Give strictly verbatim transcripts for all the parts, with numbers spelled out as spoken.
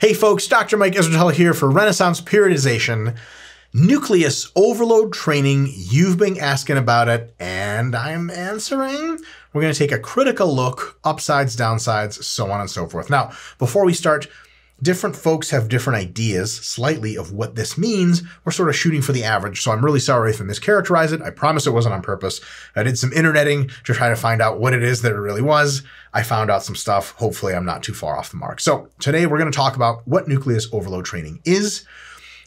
Hey folks, Doctor Mike Israetel here for Renaissance Periodization. Nucleus Overload Training, you've been asking about it, and I'm answering. We're going to take a critical look, upsides, downsides, so on and so forth. Now, before we start, different folks have different ideas, slightly, of what this means. We're sort of shooting for the average, so I'm really sorry if I mischaracterize it. I promise it wasn't on purpose. I did some interneting to try to find out what it is that it really was. I found out some stuff. Hopefully, I'm not too far off the mark. So today, we're going to talk about what nucleus overload training is,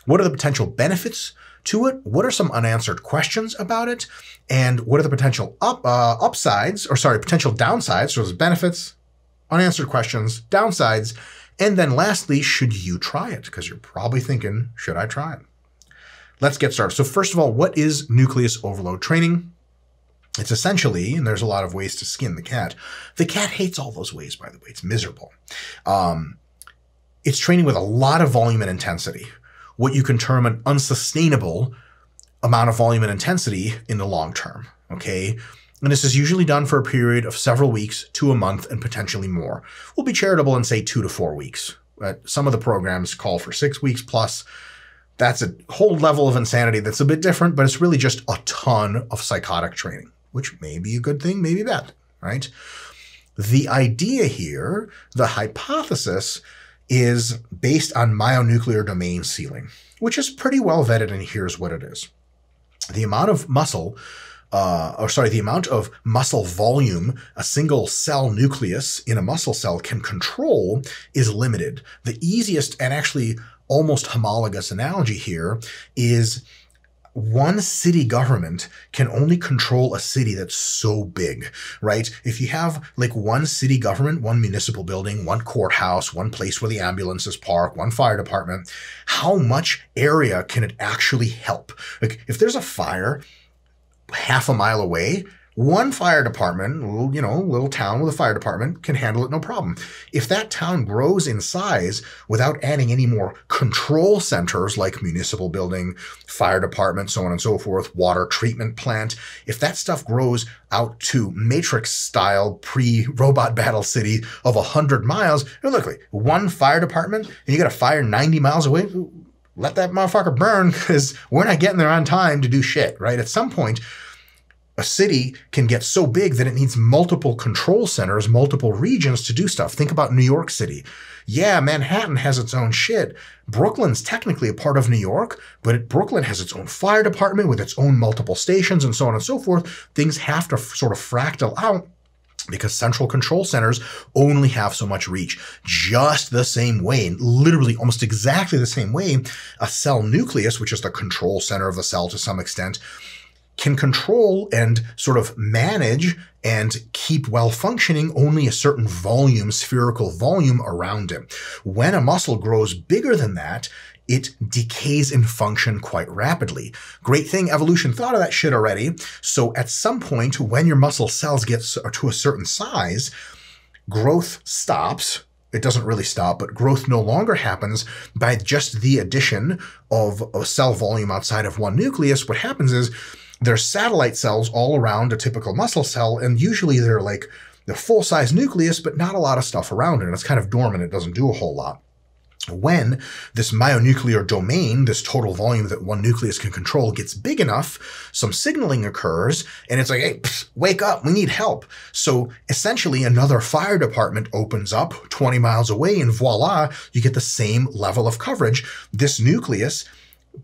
what are the potential benefits to it, what are some unanswered questions about it, and what are the potential up, uh, upsides, or sorry, potential downsides, so those benefits, unanswered questions, downsides, and then lastly, should you try it? Because you're probably thinking, should I try it? Let's get started. So first of all, what is nucleus overload training? It's essentially, and there's a lot of ways to skin the cat. The cat hates all those ways, by the way. It's miserable. Um, it's training with a lot of volume and intensity, what you can term an unsustainable amount of volume and intensity in the long term, okay? And this is usually done for a period of several weeks to a month and potentially more. We'll be charitable and say two to four weeks. Some of the programs call for six weeks plus. That's a whole level of insanity that's a bit different, but it's really just a ton of psychotic training, which may be a good thing, may be bad, right? The idea here, the hypothesis, is based on myonuclear domain sealing, which is pretty well vetted, and here's what it is. The amount of muscle Uh, or sorry, the amount of muscle volume a single cell nucleus in a muscle cell can control is limited. The easiest and actually almost homologous analogy here is one city government can only control a city that's so big, right? If you have like one city government, one municipal building, one courthouse, one place where the ambulances park, one fire department, how much area can it actually help? Like if there's a fire half a mile away, one fire department, little, you know, little town with a fire department can handle it no problem. If that town grows in size without adding any more control centers like municipal building, fire department, so on and so forth, water treatment plant, if that stuff grows out to Matrix style pre-robot battle city of a hundred miles, look, like one fire department and you got a fire ninety miles away, let that motherfucker burn because we're not getting there on time to do shit, right? At some point, a city can get so big that it needs multiple control centers, multiple regions to do stuff. Think about New York City. Yeah, Manhattan has its own shit. Brooklyn's technically a part of New York, but it, Brooklyn has its own fire department with its own multiple stations and so on and so forth. Things have to sort of fractal out, because central control centers only have so much reach. Just the same way, literally almost exactly the same way, a cell nucleus, which is the control center of the cell to some extent, can control and sort of manage and keep well functioning only a certain volume, spherical volume around it. When a muscle grows bigger than that, it decays in function quite rapidly. Great thing, evolution thought of that shit already. So at some point, when your muscle cells get to a certain size, growth stops. It doesn't really stop, but growth no longer happens by just the addition of a cell volume outside of one nucleus. What happens is there's satellite cells all around a typical muscle cell, and usually they're like the full-size nucleus, but not a lot of stuff around it. And it's kind of dormant. It doesn't do a whole lot. When this myonuclear domain, this total volume that one nucleus can control, gets big enough, some signaling occurs, and it's like, hey, pfft, wake up, we need help. So essentially another fire department opens up twenty miles away, and voila, you get the same level of coverage. This nucleus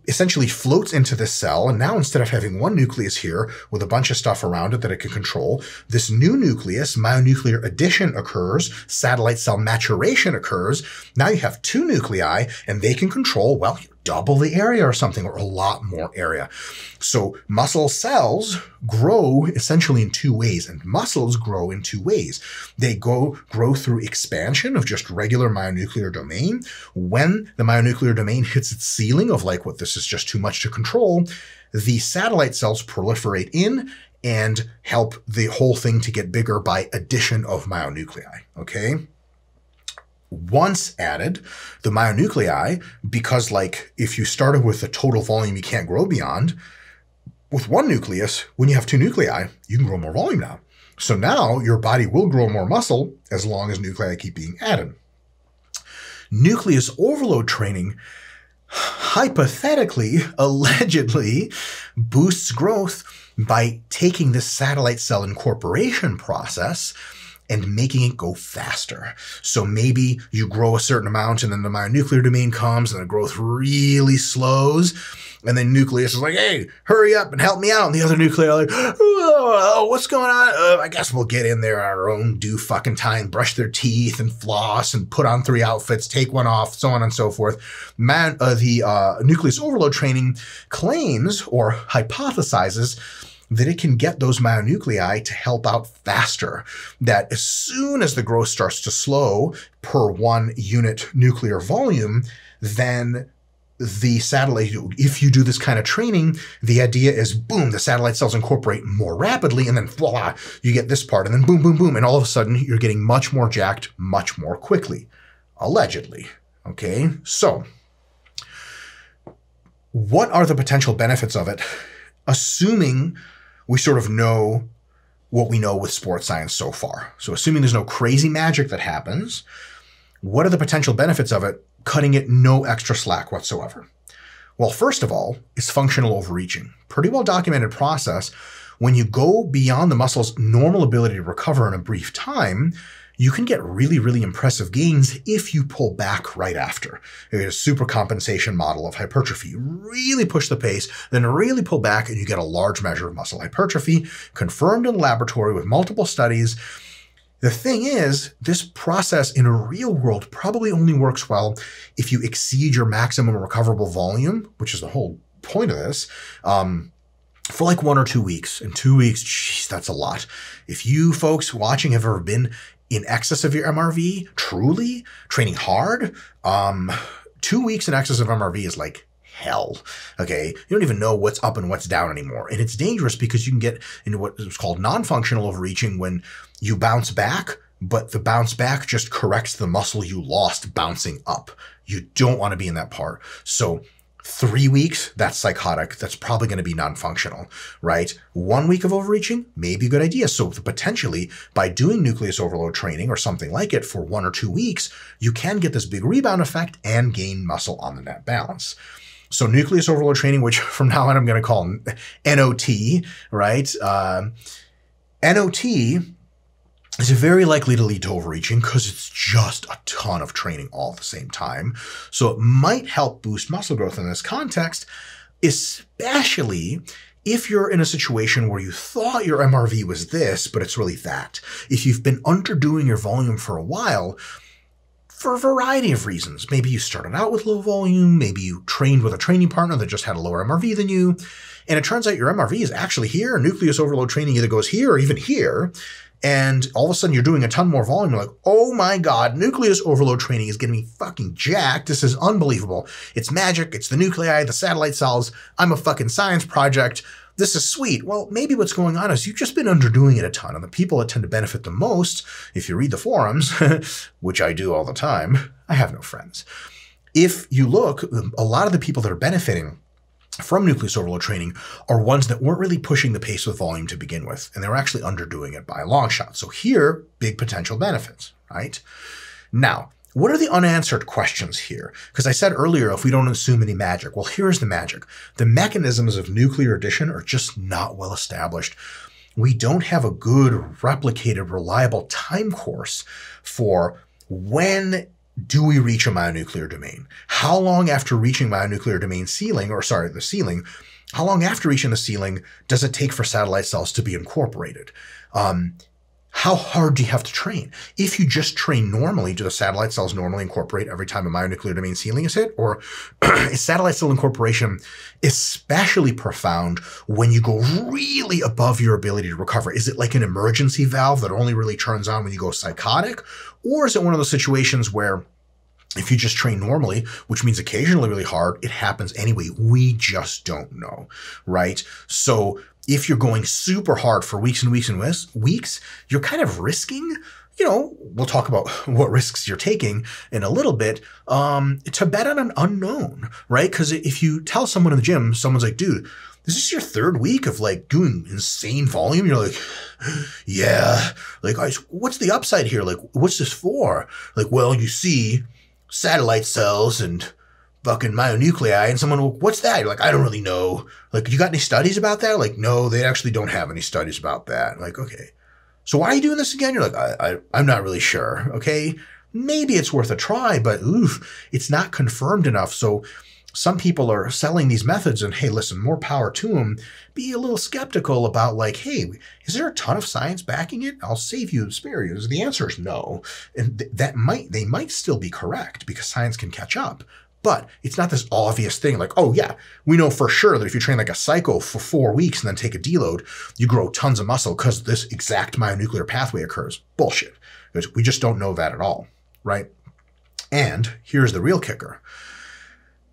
essentially floats into this cell, and now instead of having one nucleus here with a bunch of stuff around it that it can control, this new nucleus, myonuclear addition occurs, satellite cell maturation occurs. Now you have two nuclei, and they can control, well, double the area or something, or a lot more area. So muscle cells grow essentially in two ways, and muscles grow in two ways. They go grow through expansion of just regular myonuclear domain. When the myonuclear domain hits its ceiling of like, what, this is just too much to control, the satellite cells proliferate in and help the whole thing to get bigger by addition of myonuclei, okay? Once added, the myonuclei, because like if you started with the total volume you can't grow beyond, with one nucleus, when you have two nuclei, you can grow more volume now. So now your body will grow more muscle as long as nuclei keep being added. nucleus overload training hypothetically, allegedly, boosts growth by taking this satellite cell incorporation process and making it go faster. So maybe you grow a certain amount and then the myonuclear domain comes and the growth really slows. And then nucleus is like, hey, hurry up and help me out. And the other nuclei are like, oh, what's going on? Uh, I guess we'll get in there on our own due fucking time, brush their teeth and floss and put on three outfits, take one off, so on and so forth. Man, uh, the uh, nucleus overload training claims or hypothesizes that it can get those myonuclei to help out faster, that as soon as the growth starts to slow per one unit nuclear volume, then the satellite, if you do this kind of training, the idea is, boom, the satellite cells incorporate more rapidly, and then voila, you get this part, and then boom, boom, boom, and all of a sudden you're getting much more jacked much more quickly, allegedly, okay? So what are the potential benefits of it, assuming we sort of know what we know with sports science so far? So assuming there's no crazy magic that happens, what are the potential benefits of it, cutting it no extra slack whatsoever? Well, first of all, it's functional overreaching. Pretty well-documented process. When you go beyond the muscle's normal ability to recover in a brief time, you can get really, really impressive gains if you pull back right after. It's a super compensation model of hypertrophy. You really push the pace, then really pull back, and you get a large measure of muscle hypertrophy, confirmed in the laboratory with multiple studies. The thing is, this process in a real world probably only works well if you exceed your maximum recoverable volume, which is the whole point of this, um, for like one or two weeks. In two weeks, geez, that's a lot. If you folks watching have ever been in excess of your M R V, truly, training hard, um, two weeks in excess of M R V is like hell, okay? You don't even know what's up and what's down anymore. And it's dangerous because you can get into what is called non-functional overreaching when you bounce back, but the bounce back just corrects the muscle you lost bouncing up. You don't want to be in that part. So three weeks, that's psychotic. That's probably going to be non-functional, right? One week of overreaching may be a good idea. So potentially by doing nucleus overload training or something like it for one or two weeks, you can get this big rebound effect and gain muscle on the net balance. So nucleus overload training, which from now on I'm going to call N O T, right? Uh, N O T is very likely to lead to overreaching because it's just a ton of training all at the same time. So it might help boost muscle growth in this context, especially if you're in a situation where you thought your M R V was this, but it's really that. If you've been underdoing your volume for a while, for a variety of reasons. Maybe you started out with low volume, maybe you trained with a training partner that just had a lower M R V than you, and it turns out your M R V is actually here, and nucleus overload training either goes here or even here, and all of a sudden you're doing a ton more volume, you're like, oh my god, nucleus overload training is getting me fucking jacked, this is unbelievable. It's magic, it's the nuclei, the satellite cells, I'm a fucking science project, this is sweet. Well, maybe what's going on is you've just been underdoing it a ton, and the people that tend to benefit the most, if you read the forums, which I do all the time, I have no friends. If you look, a lot of the people that are benefiting from nucleus overload training are ones that weren't really pushing the pace with volume to begin with, and they were actually underdoing it by a long shot. So here, big potential benefits, right? Now, what are the unanswered questions here? Because I said earlier, if we don't assume any magic, well, here's the magic. The mechanisms of nuclear addition are just not well established. We don't have a good, replicated, reliable time course for when do we reach a myonuclear domain? How long after reaching myonuclear domain ceiling, or sorry, the ceiling, how long after reaching the ceiling does it take for satellite cells to be incorporated? Um, How hard do you have to train? If you just train normally, do the satellite cells normally incorporate every time a myonuclear domain ceiling is hit? Or is satellite cell incorporation especially profound when you go really above your ability to recover? Is it like an emergency valve that only really turns on when you go psychotic? Or is it one of those situations where if you just train normally, which means occasionally really hard, it happens anyway? We just don't know, right? So if you're going super hard for weeks and weeks and weeks, you're kind of risking, you know, we'll talk about what risks you're taking in a little bit, um, to bet on an unknown, right? Because if you tell someone in the gym, someone's like, dude, this is your third week of like doing insane volume. You're like, yeah, like, what's the upside here? Like, what's this for? Like, well, you see, satellite cells and fucking myonuclei, and someone will, what's that? You're like, I don't really know. Like, you got any studies about that? Like, no, they actually don't have any studies about that. Like, okay. So why are you doing this again? You're like, I, I, I'm not really sure. Okay. Maybe it's worth a try, but oof, it's not confirmed enough. So some people are selling these methods and, hey, listen, more power to them. Be a little skeptical about like, hey, is there a ton of science backing it? I'll save you experience. The answer is no. And th that might, they might still be correct because science can catch up. But it's not this obvious thing like, oh, yeah, we know for sure that if you train like a psycho for four weeks and then take a deload, you grow tons of muscle because this exact myonuclear pathway occurs. Bullshit. Because we just don't know that at all, right? And here's the real kicker.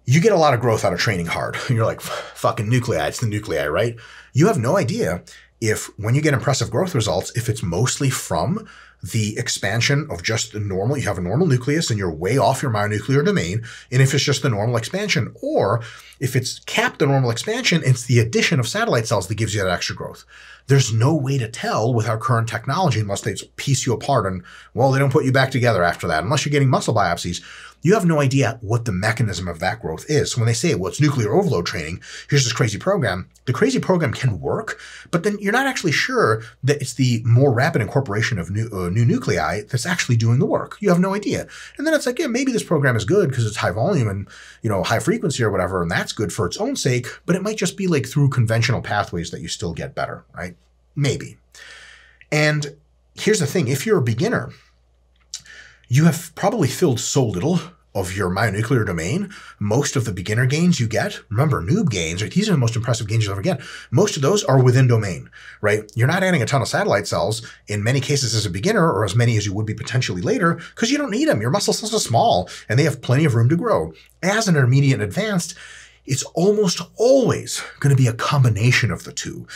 You get a lot of growth out of training hard. You're like, fucking nuclei, it's the nuclei, right? You have no idea if when you get impressive growth results, if it's mostly from the expansion of just the normal, you have a normal nucleus and you're way off your myonuclear domain, and if it's just the normal expansion, or if it's capped the normal expansion, it's the addition of satellite cells that gives you that extra growth. There's no way to tell with our current technology unless they piece you apart and, well, they don't put you back together after that. Unless you're getting muscle biopsies, you have no idea what the mechanism of that growth is. So when they say, well, it's nuclear overload training, here's this crazy program, the crazy program can work, but then you're not actually sure that it's the more rapid incorporation of new, uh, new nuclei that's actually doing the work. You have no idea. And then it's like, yeah, maybe this program is good because it's high volume and, you know, high frequency or whatever, and that's good for its own sake, but it might just be like through conventional pathways that you still get better, right? Maybe. And here's the thing. If you're a beginner, you have probably filled so little of your myonuclear domain. Most of the beginner gains you get, remember noob gains, right? These are the most impressive gains you'll ever get. Most of those are within domain, right? You're not adding a ton of satellite cells in many cases as a beginner, or as many as you would be potentially later, because you don't need them. Your muscle cells are small and they have plenty of room to grow. As an intermediate and advanced, it's almost always going to be a combination of the two.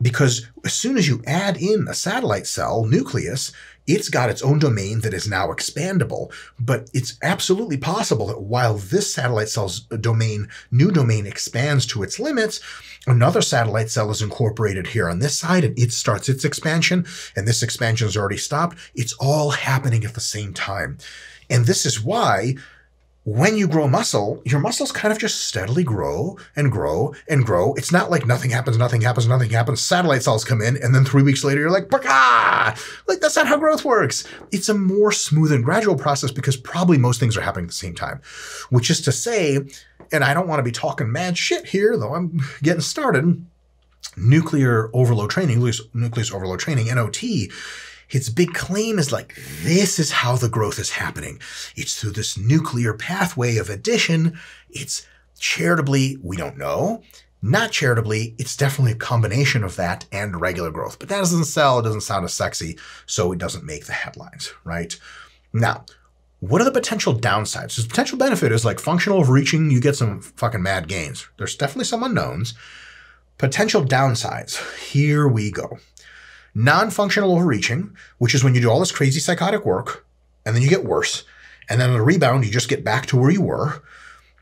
Because as soon as you add in a satellite cell nucleus, it's got its own domain that is now expandable. But it's absolutely possible that while this satellite cell's domain, new domain expands to its limits, another satellite cell is incorporated here on this side and it starts its expansion, and this expansion is already stopped. It's all happening at the same time. And this is why when you grow muscle, your muscles kind of just steadily grow and grow and grow. It's not like nothing happens, nothing happens, nothing happens. Satellite cells come in, and then three weeks later, you're like, bah! Like, that's not how growth works. It's a more smooth and gradual process because probably most things are happening at the same time, which is to say, and I don't want to be talking mad shit here, though I'm getting started, nuclear overload training, nucleus overload training, N O T, its big claim is like, this is how the growth is happening. It's through this nuclear pathway of addition. It's charitably, we don't know. Not charitably, it's definitely a combination of that and regular growth. But that doesn't sell, it doesn't sound as sexy, so it doesn't make the headlines, right? Now, what are the potential downsides? So the potential benefit is like functional overreaching, you get some fucking mad gains. There's definitely some unknowns. Potential downsides, here we go. Non-functional overreaching, which is when you do all this crazy psychotic work and then you get worse, and then on the rebound, you just get back to where you were,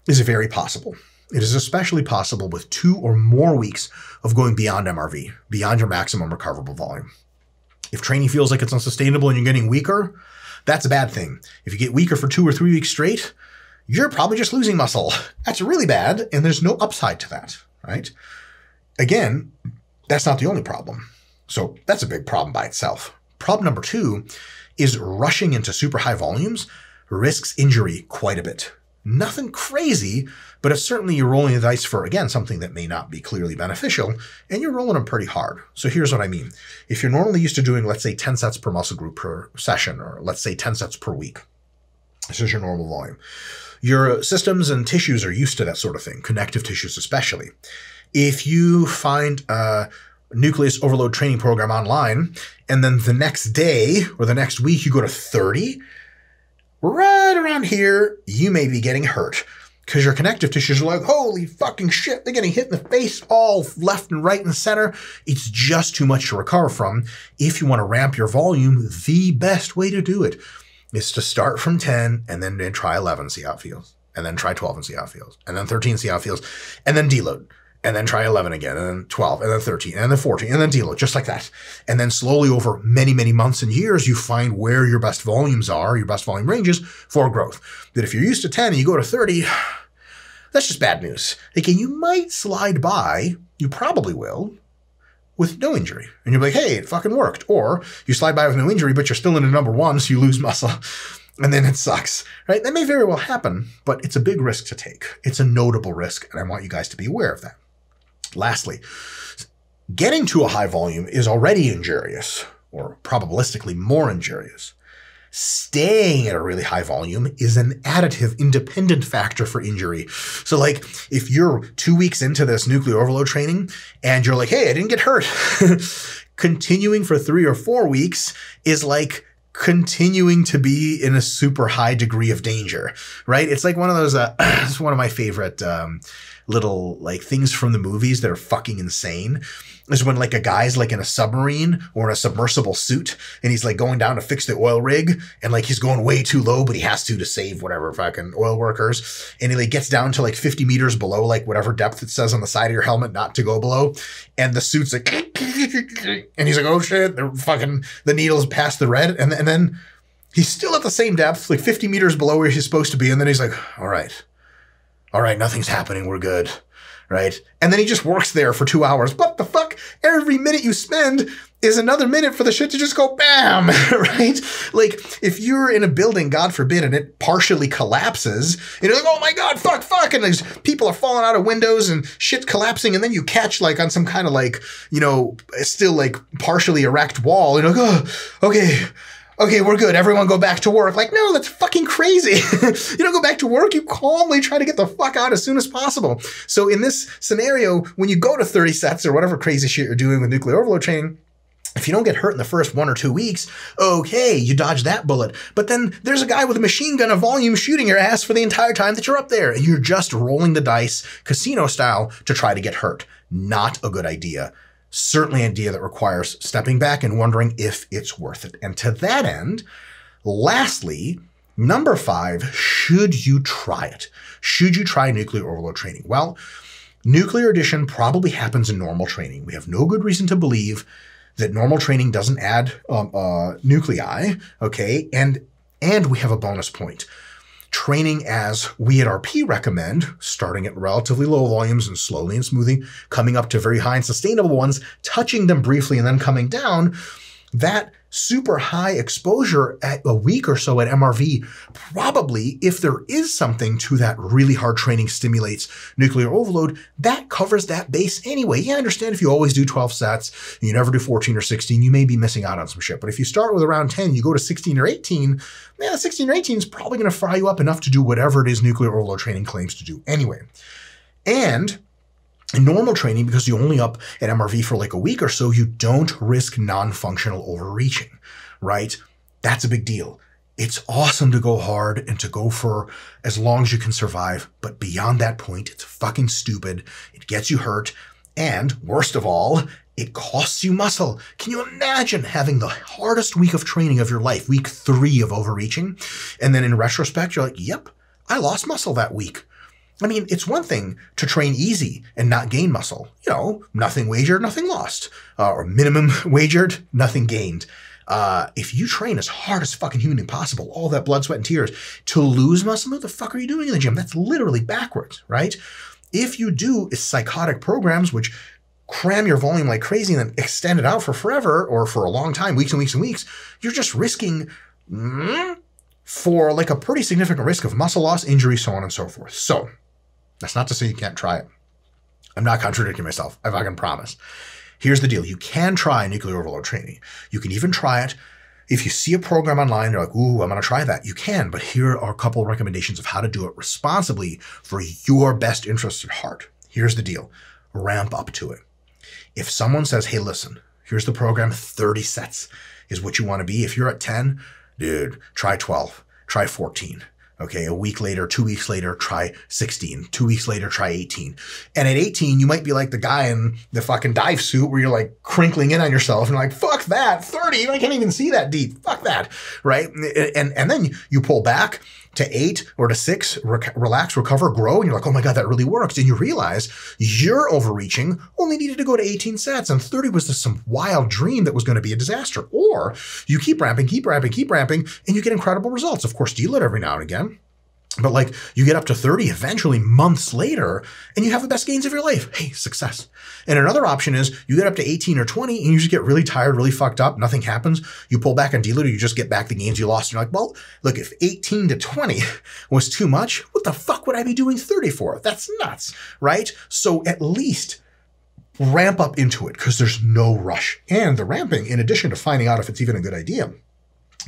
is very possible. It is especially possible with two or more weeks of going beyond M R V, beyond your maximum recoverable volume. If training feels like it's unsustainable and you're getting weaker, that's a bad thing. If you get weaker for two or three weeks straight, you're probably just losing muscle. That's really bad, and there's no upside to that, right? Again, that's not the only problem. So that's a big problem by itself. Problem number two is rushing into super high volumes risks injury quite a bit. Nothing crazy, but it's certainly you're rolling the dice for, again, something that may not be clearly beneficial, and you're rolling them pretty hard. So here's what I mean. If you're normally used to doing, let's say, ten sets per muscle group per session, or let's say ten sets per week, this is your normal volume. Your systems and tissues are used to that sort of thing, connective tissues especially. If you find a nucleus overload training program online, and then the next day or the next week you go to thirty, right around here, you may be getting hurt because your connective tissues are like, holy fucking shit, they're getting hit in the face all left and right and center. It's just too much to recover from. If you want to ramp your volume, the best way to do it is to start from ten and then try eleven, see how it feels, and then try twelve and see how it feels, and then thirteen, see how it feels, and then deload. and then try eleven again, and then twelve, and then thirteen, and then fourteen, and then deload, just like that. And then slowly over many, many months and years, you find where your best volumes are, your best volume ranges for growth. That if you're used to ten and you go to thirty, that's just bad news. Again, you might slide by, you probably will, with no injury. And you'll be like, hey, it fucking worked. Or you slide by with no injury, but you're still in a number one, so you lose muscle. And then it sucks, right? That may very well happen, but it's a big risk to take. It's a notable risk, and I want you guys to be aware of that. Lastly, getting to a high volume is already injurious, or probabilistically more injurious. Staying at a really high volume is an additive, independent factor for injury. So like, if you're two weeks into this nuclear overload training and you're like, hey, I didn't get hurt, continuing for three or four weeks is like continuing to be in a super high degree of danger, right? It's like one of those, uh, it's one of my favorite um, little like things from the movies that are fucking insane. Is when like a guy's like in a submarine or in a submersible suit and he's like going down to fix the oil rig and like he's going way too low, but he has to to save whatever fucking oil workers. And he like gets down to like fifty meters below like whatever depth it says on the side of your helmet not to go below. And the suit's like, and he's like, oh shit, they're fucking, the needle's past the red. And, and then he's still at the same depth, like fifty meters below where he's supposed to be. And then he's like, all right, all right, nothing's happening. We're good. Right? And then he just works there for two hours. What the fuck? Every minute you spend is another minute for the shit to just go bam, right? Like if you're in a building, God forbid, and it partially collapses, and you're like, oh my God, fuck, fuck. And there's people are falling out of windows and shit's collapsing. And then you catch like on some kind of like, you know, still like partially erect wall and you're like, oh, okay. Okay, we're good. Everyone go back to work. Like, no, that's fucking crazy. You don't go back to work. You calmly try to get the fuck out as soon as possible. So in this scenario, when you go to thirty sets or whatever crazy shit you're doing with nuclear overload training, if you don't get hurt in the first one or two weeks, okay, you dodge that bullet. But then there's a guy with a machine gun of volume shooting your ass for the entire time that you're up there. And you're just rolling the dice casino style to try to get hurt. Not a good idea. Certainly an idea that requires stepping back and wondering if it's worth it. And to that end, lastly, number five, should you try it? Should you try nuclear overload training? Well, nuclear addition probably happens in normal training. We have no good reason to believe that normal training doesn't add um, uh, nuclei, okay? And, and we have a bonus point. Training as we at R P recommend, starting at relatively low volumes and slowly and smoothly, coming up to very high and sustainable ones, touching them briefly and then coming down, that super high exposure at a week or so at M R V, probably if there is something to that really hard training stimulates nuclear overload, that covers that base anyway. Yeah, I understand if you always do twelve sets, and you never do fourteen or sixteen, you may be missing out on some shit. But if you start with around ten, you go to sixteen or eighteen, man, sixteen or eighteen is probably gonna fry you up enough to do whatever it is nuclear overload training claims to do anyway. And in normal training, because you're only up at M R V for like a week or so, you don't risk non-functional overreaching, right? That's a big deal. It's awesome to go hard and to go for as long as you can survive, but beyond that point, it's fucking stupid. It gets you hurt, and worst of all, it costs you muscle. Can you imagine having the hardest week of training of your life, week three of overreaching, and then in retrospect, you're like, yep, I lost muscle that week. I mean, it's one thing to train easy and not gain muscle. You know, nothing wagered, nothing lost. Uh, or minimum wagered, nothing gained. Uh, if you train as hard as fucking humanly possible, all that blood, sweat, and tears, to lose muscle, what the fuck are you doing in the gym? That's literally backwards, right? If you do is psychotic programs, which cram your volume like crazy and then extend it out for forever or for a long time, weeks and weeks and weeks, you're just risking... Mm, for like a pretty significant risk of muscle loss, injury, so on and so forth. So... that's not to say you can't try it. I'm not contradicting myself, I fucking promise. Here's the deal, you can try nuclear overload training. You can even try it. If you see a program online, you're like, ooh, I'm gonna try that, you can, but here are a couple of recommendations of how to do it responsibly for your best interests at heart. Here's the deal, ramp up to it. If someone says, hey, listen, here's the program, thirty sets is what you wanna be. If you're at ten, dude, try twelve, try fourteen. Okay, a week later, two weeks later, try sixteen. Two weeks later, try eighteen. And at eighteen, you might be like the guy in the fucking dive suit where you're like crinkling in on yourself and like, fuck that, thirty, I can't even see that deep, fuck that, right? And, and then you pull back to eight or to six, rec relax, recover, grow, and you're like, oh my God, that really worked. And you realize you're overreaching, only needed to go to eighteen sets, and thirty was just some wild dream that was going to be a disaster. Or you keep ramping, keep ramping, keep ramping, and you get incredible results. Of course, deal it every now and again. But like you get up to thirty eventually months later and you have the best gains of your life. Hey, success. And another option is you get up to eighteen or twenty and you just get really tired, really fucked up. Nothing happens. You pull back and deal it, or you just get back the gains you lost. You're like, well, look, if eighteen to twenty was too much, what the fuck would I be doing thirty for? That's nuts, right? So at least ramp up into it because there's no rush. And the ramping, in addition to finding out if it's even a good idea,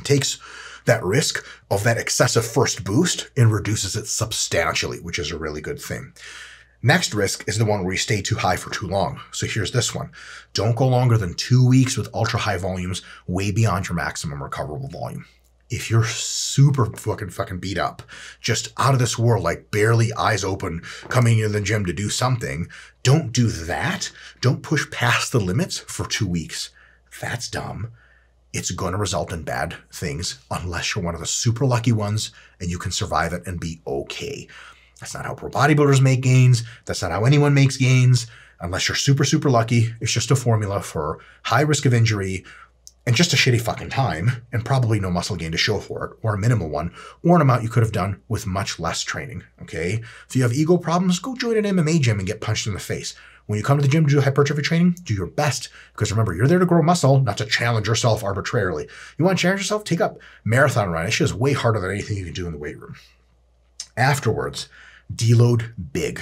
takes that risk of that excessive first boost and reduces it substantially, which is a really good thing. Next risk is the one where you stay too high for too long. So here's this one. Don't go longer than two weeks with ultra high volumes way beyond your maximum recoverable volume. If you're super fucking fucking beat up, just out of this world, like barely eyes open, coming into the gym to do something, don't do that. Don't push past the limits for two weeks. That's dumb. It's going to result in bad things unless you're one of the super lucky ones and you can survive it and be okay. That's not how pro bodybuilders make gains. That's not how anyone makes gains unless you're super, super lucky. It's just a formula for high risk of injury and just a shitty fucking time and probably no muscle gain to show for it, or a minimal one, or an amount you could have done with much less training, okay? If you have ego problems, go join an M M A gym and get punched in the face. When you come to the gym to do hypertrophy training, do your best. Because remember, you're there to grow muscle, not to challenge yourself arbitrarily. You want to challenge yourself? Take up marathon running. It's just way harder than anything you can do in the weight room. Afterwards, deload big.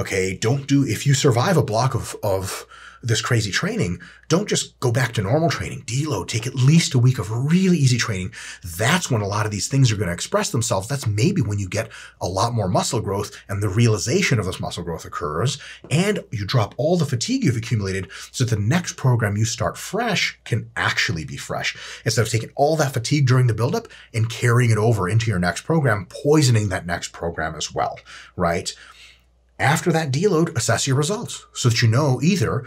Okay, don't do, if you survive a block of, of this crazy training, don't just go back to normal training. Deload, take at least a week of really easy training. That's when a lot of these things are going to express themselves. That's maybe when you get a lot more muscle growth and the realization of this muscle growth occurs, and you drop all the fatigue you've accumulated so that the next program you start fresh can actually be fresh. Instead of taking all that fatigue during the buildup and carrying it over into your next program, poisoning that next program as well, right? After that deload, assess your results so that you know either,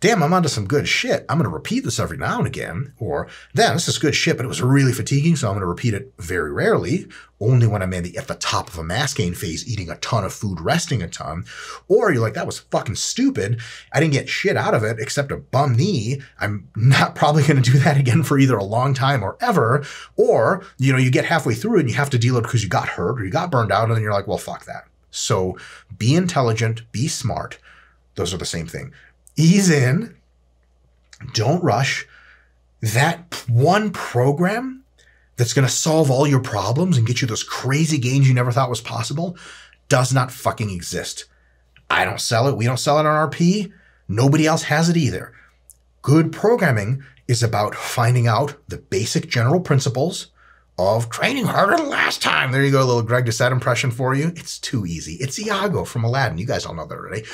damn, I'm onto some good shit. I'm going to repeat this every now and again. Or, damn, this is good shit, but it was really fatiguing, so I'm going to repeat it very rarely, only when I'm at the, at the top of a mass gain phase, eating a ton of food, resting a ton. Or you're like, that was fucking stupid. I didn't get shit out of it except a bum knee. I'm not probably going to do that again for either a long time or ever. Or, you know, you get halfway through and you have to deload because you got hurt or you got burned out, and then you're like, well, fuck that. So be intelligent, be smart. Those are the same thing. Ease in, don't rush. That one program that's going to solve all your problems and get you those crazy gains you never thought was possible does not fucking exist. I don't sell it. We don't sell it on R P. Nobody else has it either. Good programming is about finding out the basic general principles of training harder than last time. There you go, little Greg Doucette impression for you. It's too easy. It's Iago from Aladdin. You guys all know that already.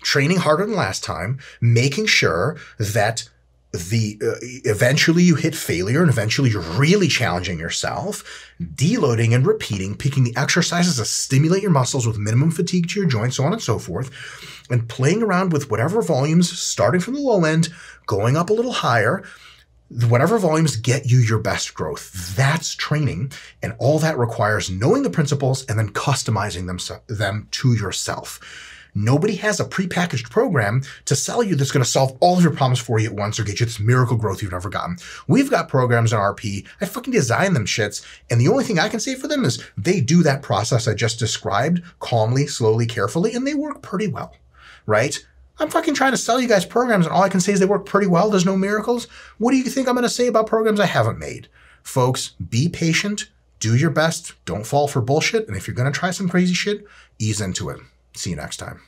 Training harder than last time, making sure that the uh, eventually you hit failure and eventually you're really challenging yourself, deloading and repeating, picking the exercises that stimulate your muscles with minimum fatigue to your joints, so on and so forth, and playing around with whatever volumes, starting from the low end, going up a little higher. Whatever volumes get you your best growth, that's training. And all that requires knowing the principles and then customizing them, them to yourself. Nobody has a prepackaged program to sell you that's going to solve all of your problems for you at once or get you this miracle growth you've never gotten. We've got programs in R P. I fucking design them shits. And the only thing I can say for them is they do that process I just described calmly, slowly, carefully, and they work pretty well, right? I'm fucking trying to sell you guys programs and all I can say is they work pretty well. There's no miracles. What do you think I'm going to say about programs I haven't made? Folks, be patient, do your best, don't fall for bullshit, and if you're going to try some crazy shit, ease into it. See you next time.